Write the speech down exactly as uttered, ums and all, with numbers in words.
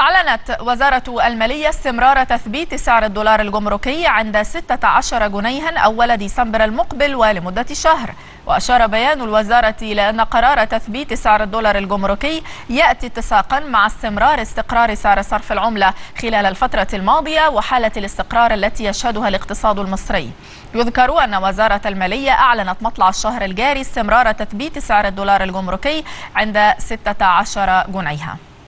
أعلنت وزارة المالية استمرار تثبيت سعر الدولار الجمركي عند ستة عشر جنيها أول ديسمبر المقبل ولمدة شهر. وأشار بيان الوزارة إلى أن قرار تثبيت سعر الدولار الجمركي يأتي اتساقا مع استمرار استقرار سعر صرف العملة خلال الفترة الماضية وحالة الاستقرار التي يشهدها الاقتصاد المصري. يذكر أن وزارة المالية أعلنت مطلع الشهر الجاري استمرار تثبيت سعر الدولار الجمركي عند ستة عشر جنيها.